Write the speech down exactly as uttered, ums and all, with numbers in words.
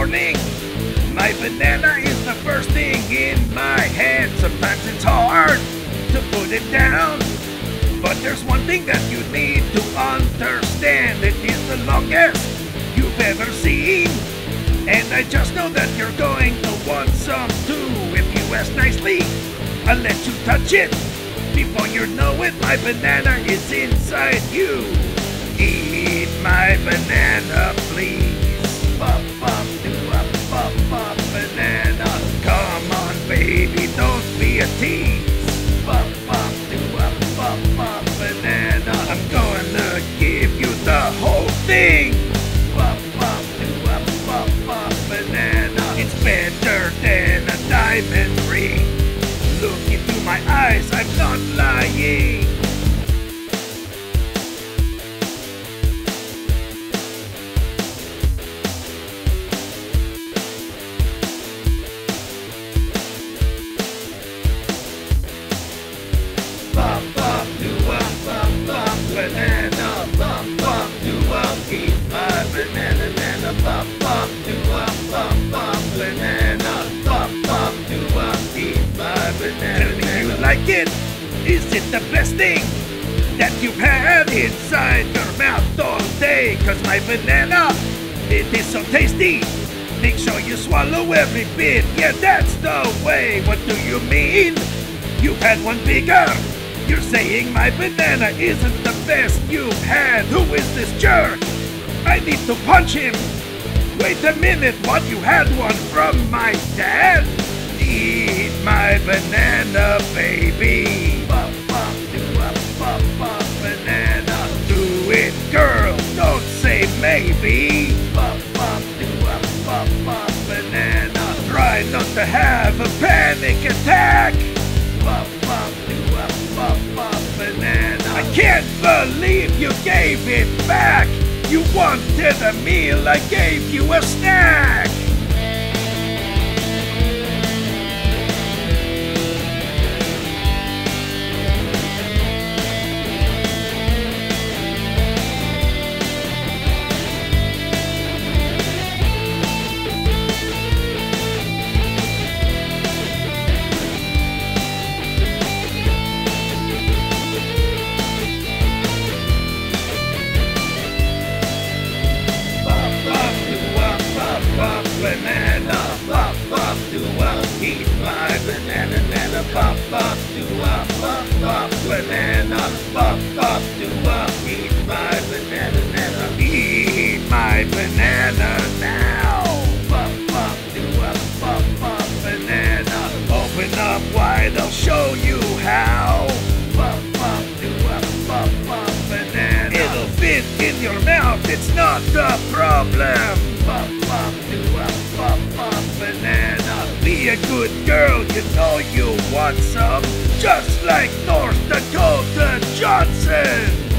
morning. My banana is the first thing in my head. Sometimes it's hard to put it down, but there's one thing that you need to understand. It is the longest you've ever seen, and I just know that you're going to want some too. If you ask nicely, I'll let you touch it. Before you know it, my banana is inside you. Eat my banana, please. Bop, bop, do up, bop, bop, banana. Come on, baby, don't be a tease. Bop, bop, do up, bop, bop, banana. I'm gonna give you the whole thing. Bop, bop, do up, bop, bop, banana. It's better than a diamond ring. Look into my eyes, I'm not lying. Bop, bop, do up, bop, bop, banana. Bop, bop, do up, eat my banana. Tell me you like it. Is it the best thing that you've had inside your mouth all day? Cause my banana, it is so tasty. Make sure you swallow every bit. Yeah, that's the way. What do you mean? You've had one bigger. You're saying my banana isn't the best you've had. Who is this jerk? I need to punch him. Wait a minute, what? You had one from my dad? Eat my banana, baby. Bop, bop, do up, bop, bop, banana. Do it, girl, don't say maybe. Bop, bop, do up, bop, bop, banana. Try not to have a panic attack. Bop, bop, do up, bop, bop, banana. I can't believe you gave it back. You wanted a meal, I gave you a snack! Eat my banana, banana, pop, pop, do up, pop, pop, banana, pop, pop, do up, eat my banana, banana, eat my banana now, pop, pop, do up, pop, pop, banana, open up wide, I'll show you how, pop, pop, do up, pop, pop, banana, it'll fit in your mouth, it's not the problem, pop, pop, do up, pop, pop, banana. Be a good girl, you know you want some. Just like North Dakota Johnson.